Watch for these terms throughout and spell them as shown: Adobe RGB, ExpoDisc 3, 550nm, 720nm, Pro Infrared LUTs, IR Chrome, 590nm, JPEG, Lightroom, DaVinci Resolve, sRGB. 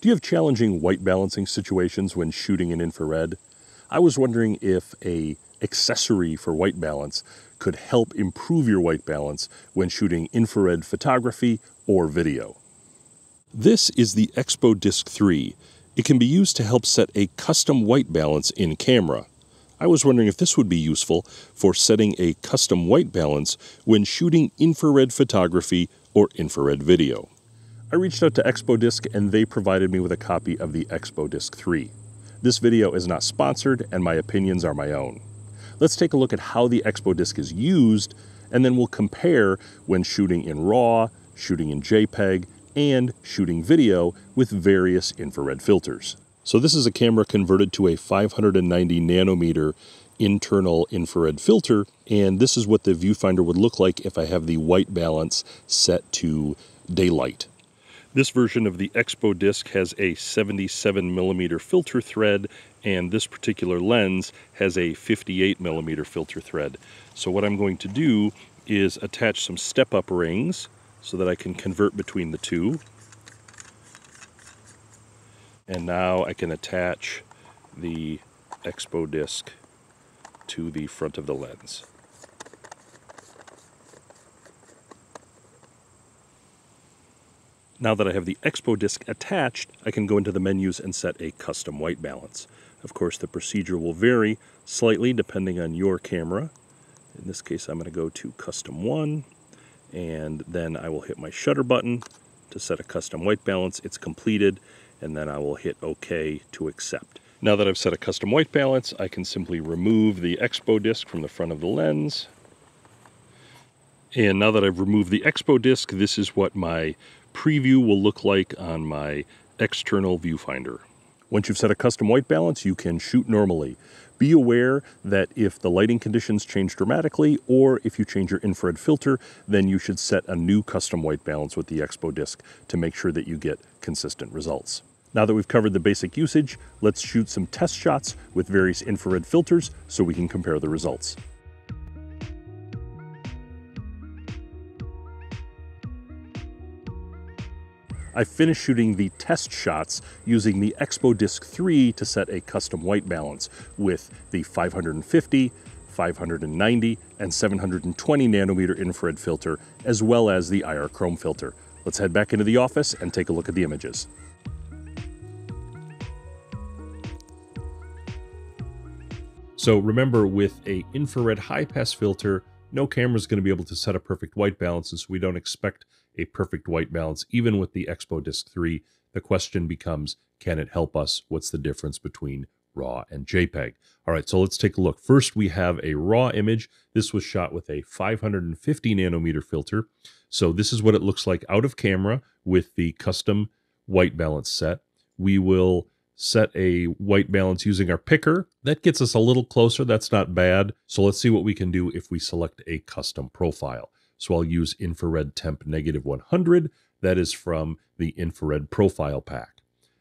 Do you have challenging white balancing situations when shooting in infrared? I was wondering if an accessory for white balance could help improve your white balance when shooting infrared photography or video. This is the ExpoDisc 3. It can be used to help set a custom white balance in camera. I was wondering if this would be useful for setting a custom white balance when shooting infrared photography or infrared video. I reached out to ExpoDisc and they provided me with a copy of the ExpoDisc 3. This video is not sponsored and my opinions are my own. Let's take a look at how the ExpoDisc is used, and then we'll compare when shooting in RAW, shooting in JPEG, and shooting video with various infrared filters. So this is a camera converted to a 590 nanometer internal infrared filter, and this is what the viewfinder would look like if I have the white balance set to daylight. This version of the ExpoDisc has a 77 millimeter filter thread, and this particular lens has a 58 millimeter filter thread. So what I'm going to do is attach some step-up rings so that I can convert between the two. And now I can attach the ExpoDisc to the front of the lens. Now that I have the ExpoDisc attached, I can go into the menus and set a custom white balance. Of course, the procedure will vary slightly depending on your camera. In this case, I'm going to go to Custom 1, and then I will hit my shutter button to set a custom white balance. It's completed, and then I will hit OK to accept. Now that I've set a custom white balance, I can simply remove the ExpoDisc from the front of the lens. And now that I've removed the ExpoDisc, this is what my preview will look like on my external viewfinder. Once you've set a custom white balance, you can shoot normally. Be aware that if the lighting conditions change dramatically, or if you change your infrared filter, then you should set a new custom white balance with the ExpoDisc to make sure that you get consistent results. Now that we've covered the basic usage, let's shoot some test shots with various infrared filters so we can compare the results. I finished shooting the test shots using the ExpoDisc 3 to set a custom white balance with the 550, 590, and 720 nanometer infrared filter, as well as the IR Chrome filter. Let's head back into the office and take a look at the images. So remember, with an infrared high-pass filter, no camera is going to be able to set a perfect white balance, and so we don't expect a perfect white balance even with the ExpoDisc 3. The question becomes, can it help us? What's the difference between RAW and JPEG? All right, so let's take a look. First, we have a RAW image. This was shot with a 550 nanometer filter. So this is what it looks like out of camera with the custom white balance set. We will set a white balance using our picker. That gets us a little closer. That's not bad. So let's see what we can do if we select a custom profile. So I'll use infrared temp -100. That is from the infrared profile pack.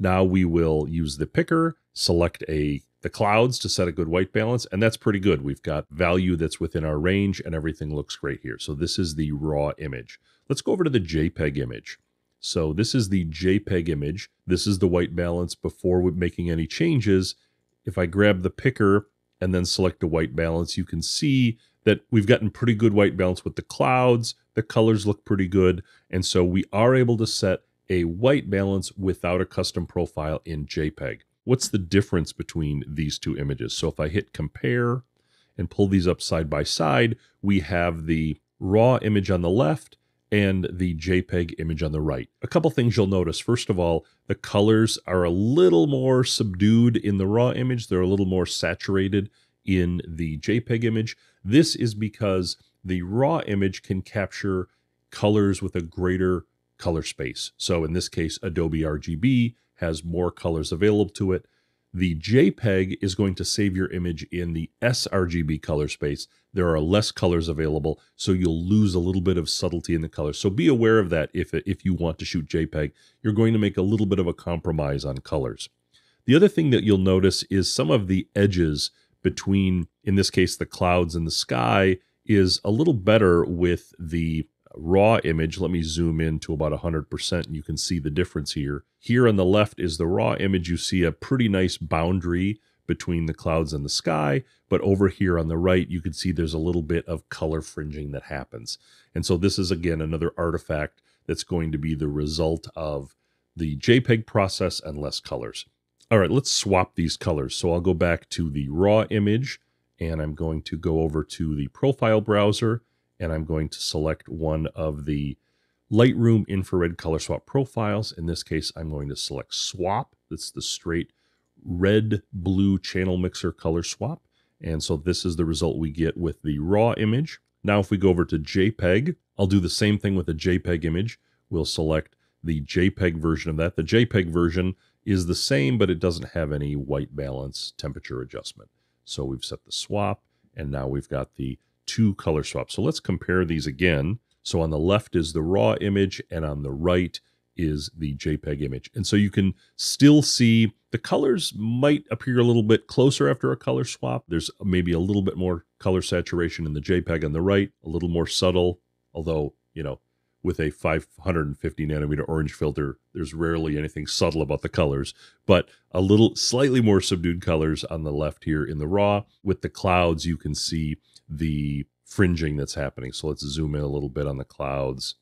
Now we will use the picker, select the clouds to set a good white balance, and that's pretty good. We've got value that's within our range and everything looks great here. So this is the raw image. Let's go over to the JPEG image. So this is the JPEG image. This is the white balance before making any changes. If I grab the picker and then select the white balance, you can see that we've gotten pretty good white balance with the clouds. The colors look pretty good. And so we are able to set a white balance without a custom profile in JPEG. What's the difference between these two images? So if I hit compare and pull these up side by side, we have the raw image on the left and the JPEG image on the right. A couple things you'll notice. First of all, the colors are a little more subdued in the raw image. They're a little more saturated in the JPEG image. This is because the raw image can capture colors with a greater color space. So in this case, Adobe RGB has more colors available to it. The JPEG is going to save your image in the sRGB color space. There are less colors available, so you'll lose a little bit of subtlety in the color. So be aware of that. If you want to shoot JPEG, you're going to make a little bit of a compromise on colors. The other thing that you'll notice is some of the edges between, in this case, the clouds and the sky is a little better with the raw image. Let me zoom in to about 100% and you can see the difference here. Here on the left is the raw image. You see a pretty nice boundary between the clouds and the sky, but over here on the right, you can see there's a little bit of color fringing that happens. And so this is, again, another artifact that's going to be the result of the JPEG process and less colors. All right, let's swap these colors. So I'll go back to the raw image, and I'm going to go over to the profile browser, and I'm going to select one of the Lightroom infrared color swap profiles. In this case, I'm going to select swap. That's the straight red blue channel mixer color swap. And so this is the result we get with the raw image. Now, if we go over to JPEG, I'll do the same thing with a JPEG image. We'll select the JPEG version of that. The JPEG version is the same, but it doesn't have any white balance temperature adjustment. So we've set the swap, and now we've got the two color swaps. So let's compare these again. So on the left is the raw image, and on the right is the JPEG image. And so you can still see the colors might appear a little bit closer after a color swap. There's maybe a little bit more color saturation in the JPEG on the right, a little more subtle, although, you know, with a 550 nanometer orange filter, there's rarely anything subtle about the colors, but a little slightly more subdued colors on the left here in the raw. With the clouds, you can see the fringing that's happening. So let's zoom in a little bit on the clouds,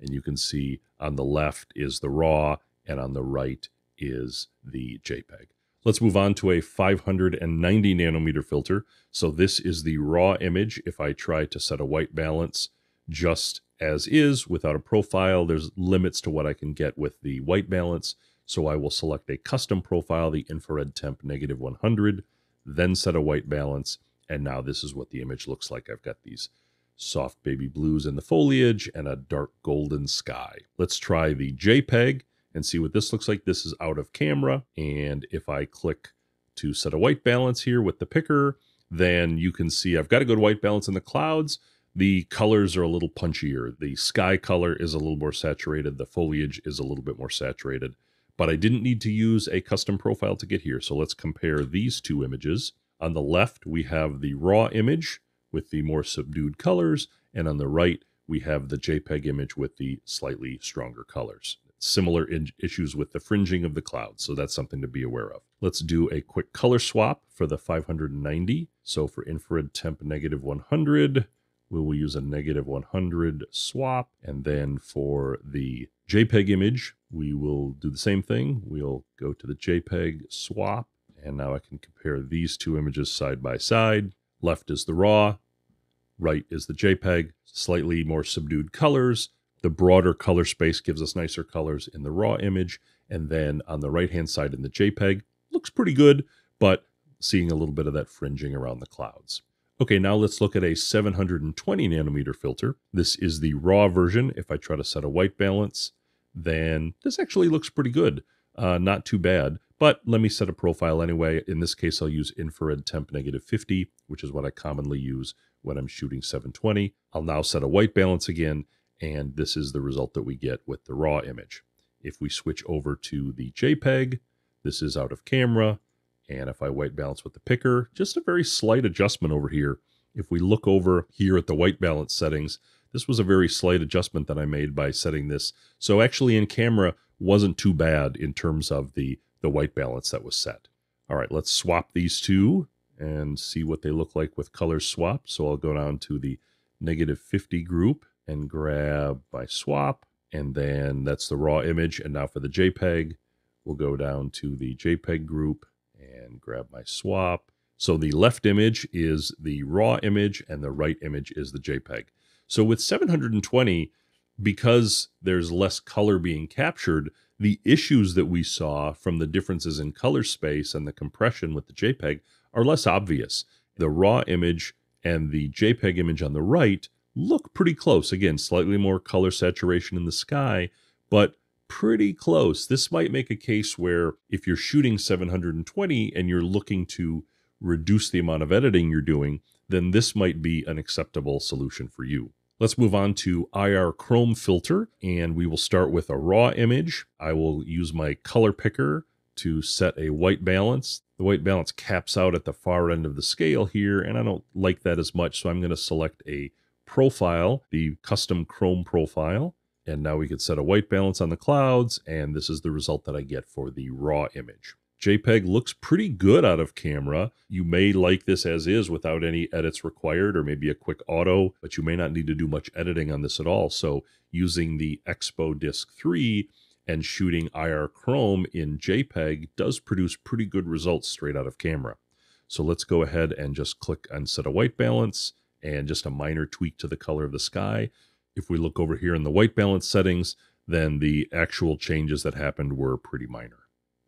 and you can see on the left is the raw, and on the right is the JPEG. Let's move on to a 590 nanometer filter. So this is the raw image. If I try to set a white balance just as is without a profile, there's limits to what I can get with the white balance. So I will select a custom profile, the infrared temp -100, then set a white balance. And now this is what the image looks like. I've got these soft baby blues in the foliage and a dark golden sky. Let's try the JPEG and see what this looks like. This is out of camera. And if I click to set a white balance here with the picker, then you can see I've got a good white balance in the clouds. The colors are a little punchier. The sky color is a little more saturated. The foliage is a little bit more saturated. But I didn't need to use a custom profile to get here. So let's compare these two images. On the left, we have the raw image with the more subdued colors. And on the right, we have the JPEG image with the slightly stronger colors. Similar issues with the fringing of the clouds. So that's something to be aware of. Let's do a quick color swap for the 590. So for infrared temp -100, we will use a -100 swap. And then for the JPEG image, we will do the same thing. We'll go to the JPEG swap. And now I can compare these two images side by side. Left is the raw, right is the JPEG, slightly more subdued colors. The broader color space gives us nicer colors in the raw image. And then on the right-hand side in the JPEG, looks pretty good, but seeing a little bit of that fringing around the clouds. Okay, now let's look at a 720 nanometer filter. This is the raw version. If I try to set a white balance, then this actually looks pretty good. Not too bad, but let me set a profile anyway. In this case, I'll use infrared temp -50, which is what I commonly use when I'm shooting 720. I'll now set a white balance again, and this is the result that we get with the raw image. If we switch over to the JPEG, this is out of camera. And if I white balance with the picker, just a very slight adjustment over here. If we look over here at the white balance settings, this was a very slight adjustment that I made by setting this. So actually in camera wasn't too bad in terms of the white balance that was set. All right, let's swap these two and see what they look like with color swap. So I'll go down to the -50 group and grab my swap. And then that's the raw image. And now for the JPEG, we'll go down to the JPEG group and grab my swap. So the left image is the raw image and the right image is the JPEG. So with 720, because there's less color being captured, the issues that we saw from the differences in color space and the compression with the JPEG are less obvious. The raw image and the JPEG image on the right look pretty close. Again, slightly more color saturation in the sky, but pretty close. This might make a case where if you're shooting 720 and you're looking to reduce the amount of editing you're doing, then this might be an acceptable solution for you. Let's move on to IR Chrome filter, and we will start with a raw image. I will use my color picker to set a white balance. The white balance caps out at the far end of the scale here, and I don't like that as much, so I'm going to select a profile, the custom Chrome profile. And now we can set a white balance on the clouds, and this is the result that I get for the raw image. JPEG looks pretty good out of camera. You may like this as is without any edits required, or maybe a quick auto, but you may not need to do much editing on this at all. So using the ExpoDisc 3 and shooting IR Chrome in JPEG does produce pretty good results straight out of camera. So let's go ahead and just click and set a white balance and just a minor tweak to the color of the sky. If we look over here in the white balance settings, then the actual changes that happened were pretty minor.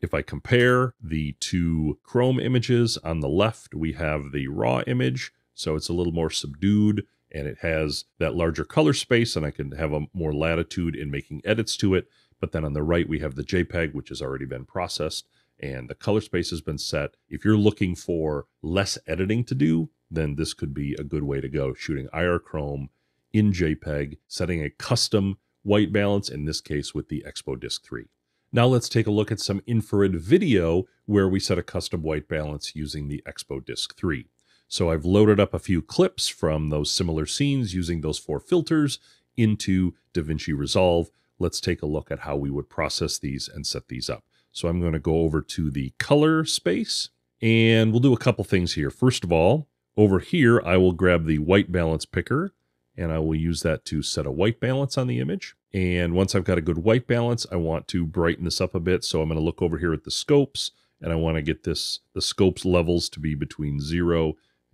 If I compare the two Chrome images, on the left we have the raw image, so it's a little more subdued and it has that larger color space, and I can have a more latitude in making edits to it. But then on the right we have the JPEG, which has already been processed and the color space has been set. If you're looking for less editing to do, then this could be a good way to go, shooting IR Chrome in JPEG, setting a custom white balance, in this case with the ExpoDisc 3. Now let's take a look at some infrared video where we set a custom white balance using the ExpoDisc 3. So I've loaded up a few clips from those similar scenes using those four filters into DaVinci Resolve. Let's take a look at how we would process these and set these up. So I'm going to go over to the color space, and we'll do a couple things here. First of all, over here, I will grab the white balance picker, and I will use that to set a white balance on the image. And once I've got a good white balance, I want to brighten this up a bit. So I'm going to look over here at the scopes, and I want to get the scopes levels to be between 0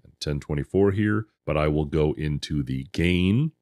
and 1024 here. But I will go into the gain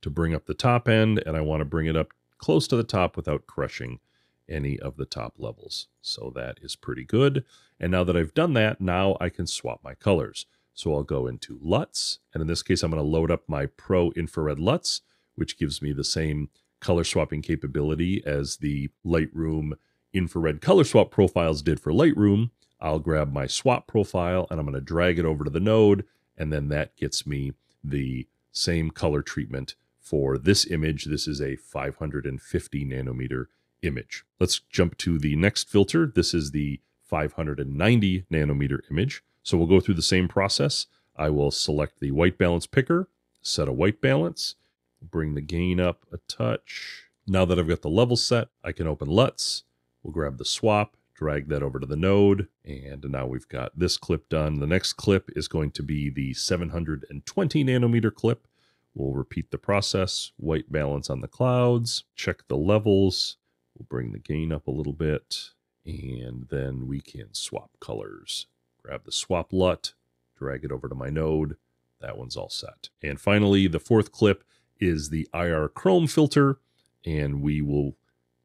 to bring up the top end, and I want to bring it up close to the top without crushing any of the top levels. So that is pretty good. And now that I've done that, now I can swap my colors. So I'll go into LUTs, and in this case, I'm going to load up my Pro Infrared LUTs, which gives me the same color swapping capability as the Lightroom infrared color swap profiles did for Lightroom. I'll grab my swap profile, and I'm going to drag it over to the node, and then that gets me the same color treatment for this image. This is a 550 nanometer image. Let's jump to the next filter. This is the 590 nanometer image. So we'll go through the same process. I will select the white balance picker, set a white balance, bring the gain up a touch. Now that I've got the level set, I can open LUTs. We'll grab the swap, drag that over to the node, and now we've got this clip done. The next clip is going to be the 720 nanometer clip. We'll repeat the process, white balance on the clouds, check the levels, we'll bring the gain up a little bit, and then we can swap colors. Grab the swap LUT, drag it over to my node. That one's all set. And finally, the fourth clip is the IR Chrome filter, and we will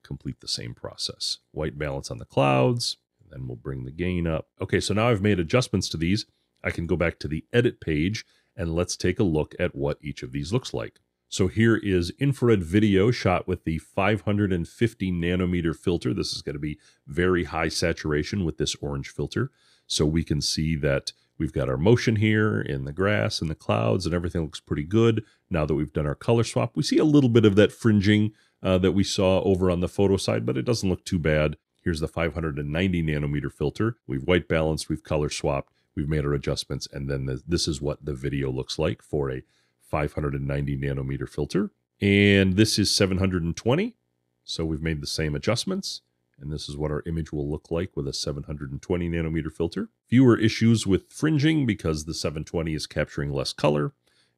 complete the same process. White balance on the clouds, and then we'll bring the gain up. Okay, so now I've made adjustments to these. I can go back to the edit page, and let's take a look at what each of these looks like. So here is infrared video shot with the 550 nanometer filter. This is going to be very high saturation with this orange filter. So we can see that we've got our motion here in the grass and the clouds, and everything looks pretty good. Now that we've done our color swap, we see a little bit of that fringing that we saw over on the photo side, but it doesn't look too bad. Here's the 590 nanometer filter. We've white balanced, we've color swapped, we've made our adjustments, and then this is what the video looks like for a 590 nanometer filter. And this is 720. So we've made the same adjustments. And this is what our image will look like with a 720 nanometer filter. Fewer issues with fringing because the 720 is capturing less color.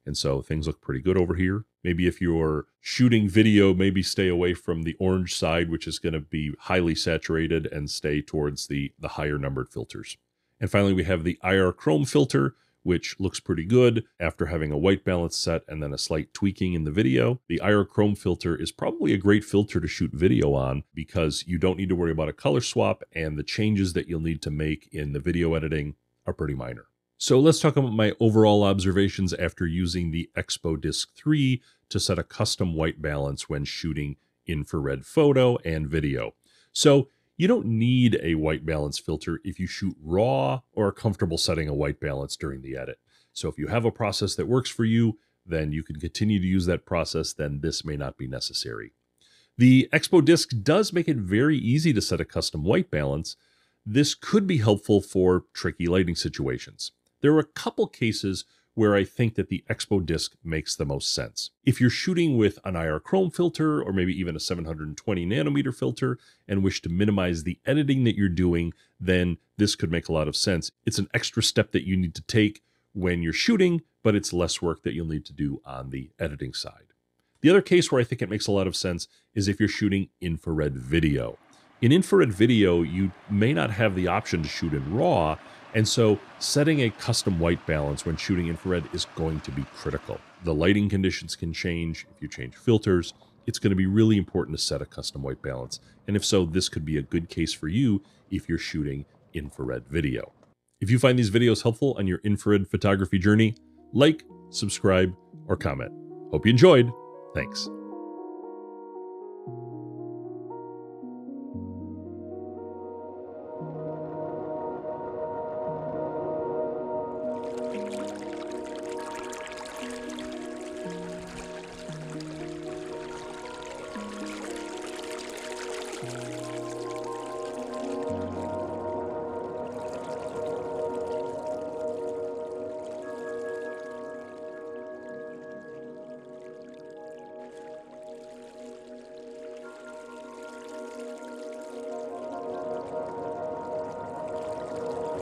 And so things look pretty good over here. Maybe if you're shooting video, maybe stay away from the orange side, which is going to be highly saturated, and stay towards the higher numbered filters. And finally, we have the IR Chrome filter, which looks pretty good after having a white balance set and then a slight tweaking in the video. The IR Chrome filter is probably a great filter to shoot video on because you don't need to worry about a color swap, and the changes that you'll need to make in the video editing are pretty minor. So let's talk about my overall observations after using the ExpoDisc 3 to set a custom white balance when shooting infrared photo and video. So you don't need a white balance filter if you shoot raw or are comfortable setting a white balance during the edit. So if you have a process that works for you, then you can continue to use that process, then this may not be necessary. The ExpoDisc does make it very easy to set a custom white balance. This could be helpful for tricky lighting situations. There are a couple cases where I think that the ExpoDisc makes the most sense. If you're shooting with an IR Chrome filter or maybe even a 720 nanometer filter and wish to minimize the editing that you're doing, then this could make a lot of sense. It's an extra step that you need to take when you're shooting, but it's less work that you'll need to do on the editing side. The other case where I think it makes a lot of sense is if you're shooting infrared video. In infrared video, you may not have the option to shoot in RAW, and so setting a custom white balance when shooting infrared is going to be critical. The lighting conditions can change. If you change filters, it's going to be really important to set a custom white balance. And if so, this could be a good case for you if you're shooting infrared video. If you find these videos helpful on your infrared photography journey, like, subscribe, or comment. Hope you enjoyed. Thanks.